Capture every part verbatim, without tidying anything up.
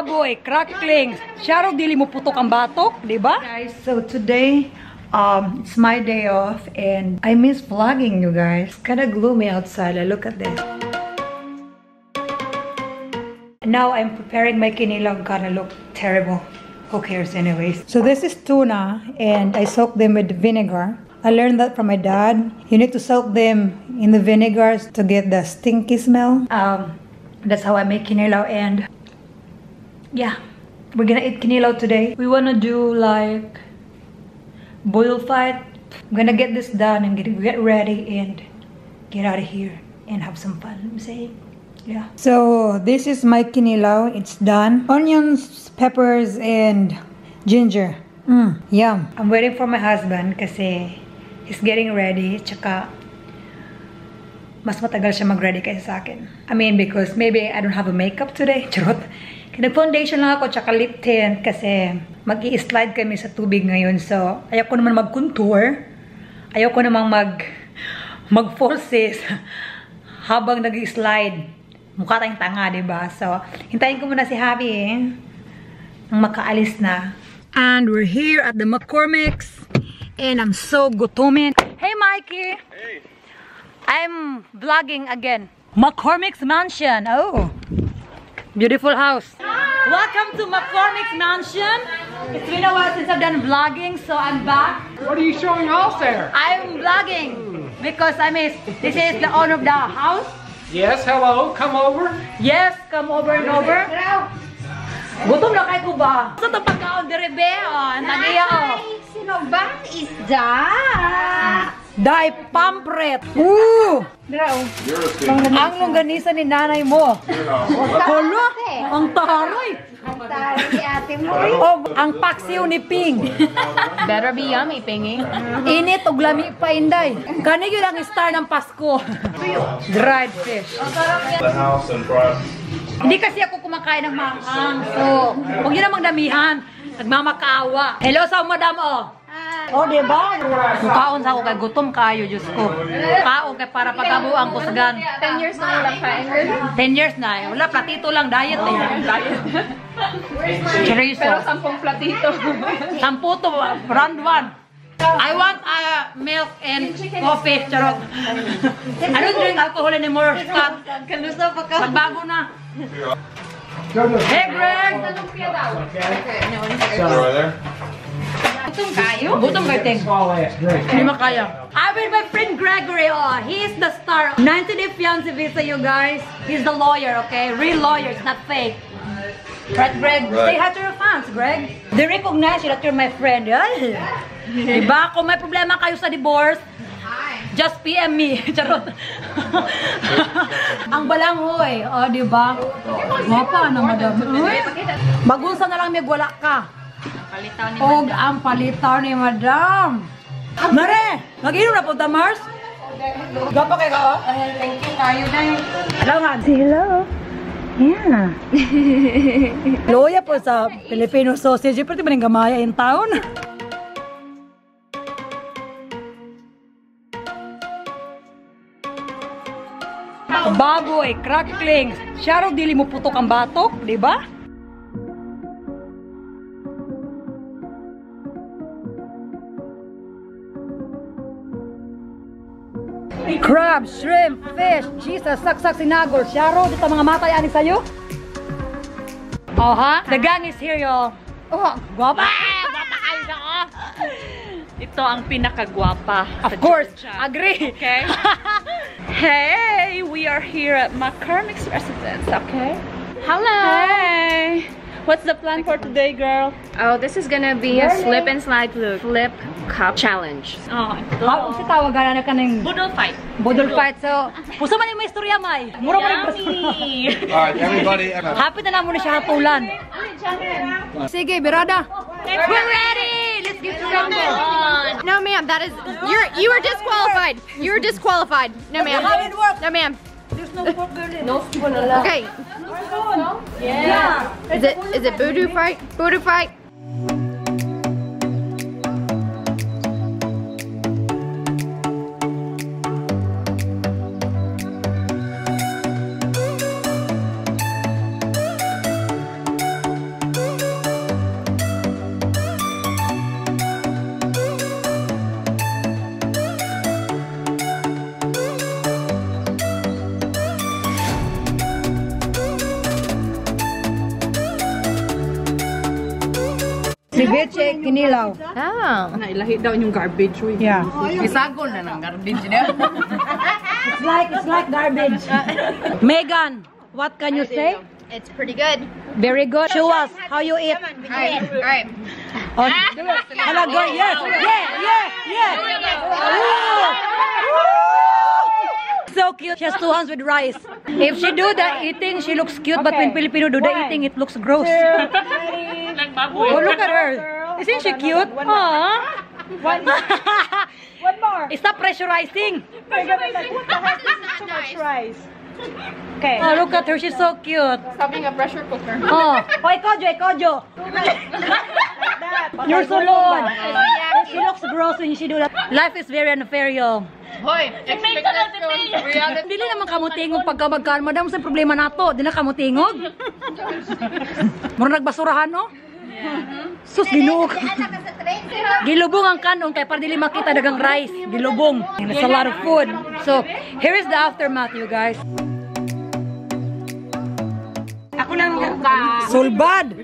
baboy, cracklings. Charo, dili mo putok ang batok, di ba? Guys, so today, um, it's my day off and I miss vlogging, you guys. Kind of gloomy outside. I look at this. Now I'm preparing my kinilaw. Gonna look terrible. Who cares anyways? So this is tuna and I soak them with vinegar. I learned that from my dad. You need to soak them in the vinegar to get the stinky smell. Um, that's how I make kinilaw, and yeah, we're gonna eat kinilaw today. We wanna do like boil fight. I'm gonna get this done and get, get ready and get out of here and have some fun. I'm saying, yeah. So this is my kinilaw. It's done. Onions, peppers, and ginger. Mm, yum. I'm waiting for my husband kasi he's getting ready. Tsaka mas matagal siya mag-ready kaysa sa akin. I mean, because maybe I don't have a makeup today. Charot. Nag-foundation lang ako tsaka lip tint kasi mag-i-slide kami sa tubig ngayon. So, ayaw ko naman mag-contour. Ayaw ko naman mag- mag-forces habang nag-i-slide. Mukha tayong tanga, diba? So, hintayin ko muna si Javi eh. Nang makaalis na. And we're here at the McCormick's. And I'm so gutumin. Hey, Mikey! Hey! I'm vlogging again. McCormick's mansion. Oh, beautiful house. Hi. Welcome to McCormick's mansion. It's been a while since I've done vlogging, so I'm back. What are you showing off there? I'm vlogging because I miss. This is the owner of the house. Yes, hello. Come over. Yes, come over and over. Gutom na kayo ba? Sa to pagkaon derebe on tagiyo. Sinobang isda. Dai pampret. Ooh! Ang longganisa ni nanay mo. Kolo? Ang taroy. Oh, ang paksiw ni Ping. Better be yummy, Pingy. Init o glami pa, Inday. Kani yun ang star ng Pasko. Dried fish. Hindi kasi ako kumakain ng maang. So, huwag yun namang damihan. Nagmamakaawa. Hello sa madam o. Oh, diba? Kaon sa ako kay gutom kayo, Diyos ko. Kaon kay para pag-abuang kusgan. ten years na wala kain. ten years na. Wala, platito lang, diet eh. Chorizo. Pero sampung platito. Sampu to, round one. I want uh, milk and coffee, charot. I don't drink alcohol anymore, Scott. Magbago na. Hey, Greg! Sound right there? Gutom kayo? Gutom kayo, Ting. Hindi makaya. I'm with my friend Gregory. Oh, he is the star. ninety day fiancé visa, you guys. He's the lawyer, okay? Real lawyer, it's not fake. Right, Greg? Right. Say hi to your fans, Greg. They recognize you that you're my friend. Ay. Diba? Kung may problema kayo sa divorce, just P M me. Charot. Ang balanghoy. O, oh, diba? Wapa na, madam. Magunsa na lang may wala ka. Og ang palitaw ni madam. Mare, mag-inom na po, Tamars? Gapa kayo ka, o? Thank you, kayo na yun. Hello, Hansi. Hello. Yeah. Loya po sa Filipino sausage. Pwede ba nang gamaya in town? Baboy, cracklings. Charo, dili mo putok ang batok, di ba? Crab, shrimp, fish, Jesus, saksak sinagol. Charo, dito mga matay ani sa'yo. Oh, ha? The gang is here, y'all. Oh, guwapa! Guwapa kayo na, oh. Ito ang pinakagwapa. Of course, agree. Okay? Hey, we are here at McCormick's residence, okay? Hello! Hey! What's the plan for today, girl? Oh, this is gonna be a slip and slide look. Flip cup challenge. Oh, love. What's it called? Boodle fight. Boodle fight. So, puso man yung istorya mai. Mura pa rin puso. Alright, everybody. Happy na naman siya hatulan. Sige, berada. We're ready. Let's get started. No, ma'am. That is you're you are disqualified. You're disqualified. No, ma'am. No, ma'am. There's no pork belly. No, okay. No? Yeah. Yeah. Is it is it voodoo fight? Voodoo fight. Kasi kinilaw. Ah. Nailahit daw yung garbage. Yeah. Isagol na ng garbage niya. It's like, it's like garbage. Megan, what can you say? It's pretty good. Very good. Show us how you eat. All right. All right. Oh, do it. Go. Yes. Yeah. Yeah. Yeah. So cute. She has two hands with rice. If she do the eating, she looks cute. Okay. But when Filipino do the eating, it looks gross. Oh, look at her. Isn't she cute? Aww. One more. One more. Stop pressurizing. Pressurizing. What the heck? This is too much rice. Okay. Oh, look at her. She's so cute. Stop being a pressure cooker. Oh. Oy, Kojo, Kojo. You're so low. She looks gross when she do that. Life is very unfair. Hoy, expect us to reality. Dili naman kamo tingog pagka magkaon. Madam, sa problema nato. Di na kamo tingog. Mura nagbasurahan, no? Sus, ginug. Gilubong ang kanong kay para dili makita dagang rice. Gilubong. It's a lot of food. So, here is the aftermath, you guys. Ako lang ka. Sulbad.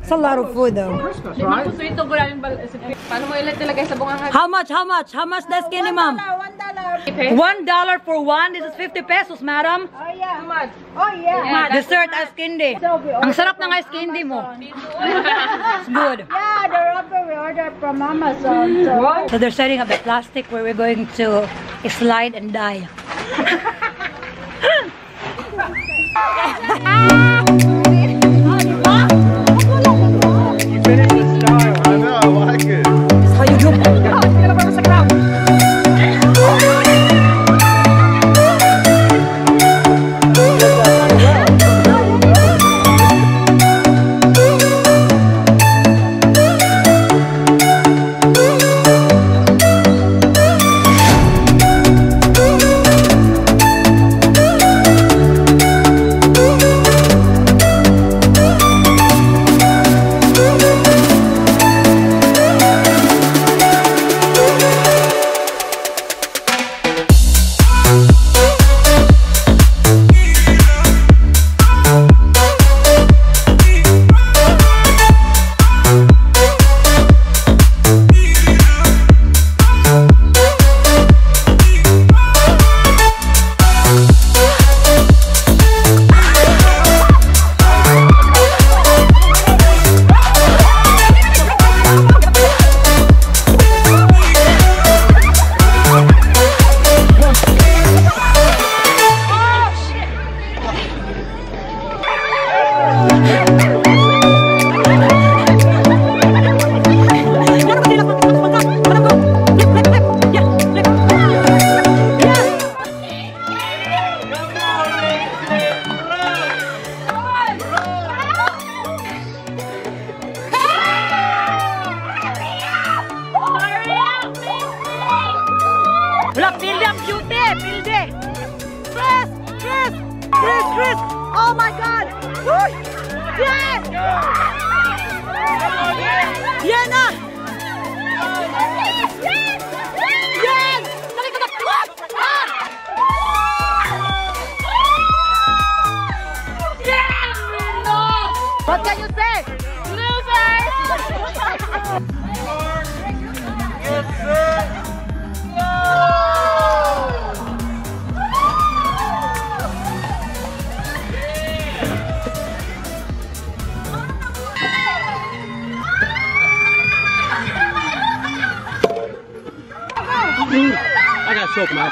It's a lot of food though. How much? How much? How much that's skinny, ma'am? One dollar for one. This is fifty pesos, madam. Oh yeah. How much? Oh yeah. Dessert ice candy. Ang sarap ng ice candy mo. It's good. Yeah, the wrapper we ordered from Amazon. So. so they're setting up the plastic where we're going to slide and die. Oh my God! Woo! Yes! Yeah! Yeah, no! Yes! Yes! Yes! Yes! What can you say? Loser! Yes, sir! I got soap, man.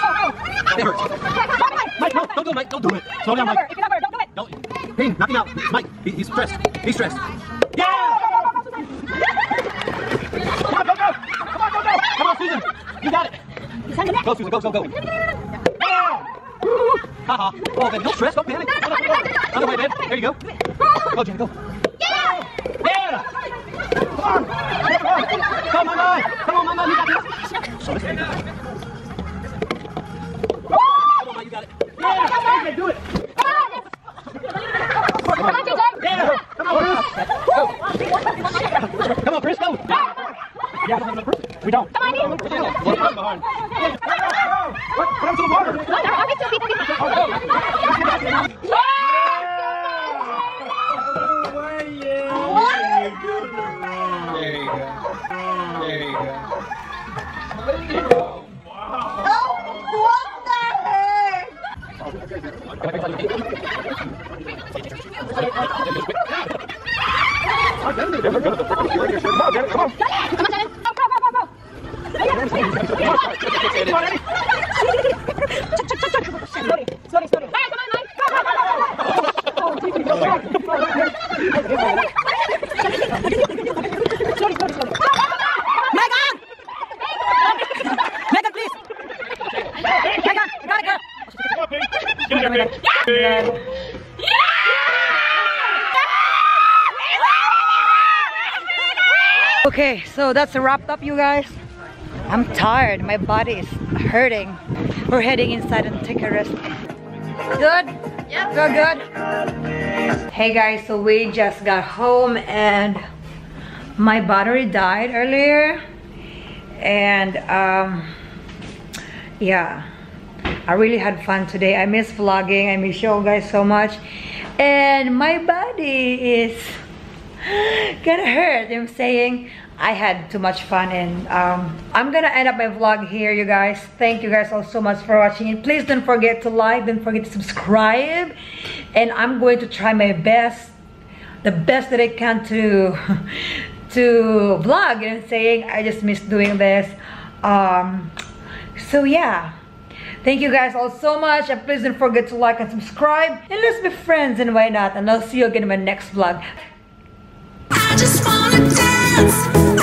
It hurts. Mike, no, don't do it, Mike. Don't do it. Slow down, Mike. Don't do it. Pain, knock him out. Mike, he, he's stressed. He's stressed. Yeah! Come on, go, go. Come on, go, go. Come on, Susan. You got it. Go, Susan. Go, go, go. Ha-ha. Oh, man, don't stress. Don't panic. Other way, man. There you go. Go, Jen, go. Yeah! Yeah! Come on. Come on, Mama. Come on, Mama. You got this. Oh, this is come on, you got it. Yeah, do it. Come on, yeah, come on, come on, Chris, go. Yeah, we don't. Come on, Chris. I'm behind. I'm too hard. Oh, no. Oh, yeah. There you go. There you go. There you go. Wow. Oh, what the heck? Yeah! Yeah! Yeah! Okay, so that's wrapped up, you guys. I'm tired, my body is hurting. We're heading inside and take a rest. Good? Yeah. Good, good. Hey guys, so we just got home and my battery died earlier. And um, yeah. I really had fun today. I miss vlogging. I miss you guys so much. And my body is gonna hurt. I'm saying I had too much fun, and um, I'm gonna end up my vlog here, you guys. Thank you guys all so much for watching. And please don't forget to like, don't forget to subscribe. And I'm going to try my best, the best that I can to, to vlog. And I'm saying I just miss doing this. Um, so yeah. Thank you guys all so much, and please don't forget to like and subscribe, and let's be friends, and why not, and I'll see you again in my next vlog. I just wanna dance.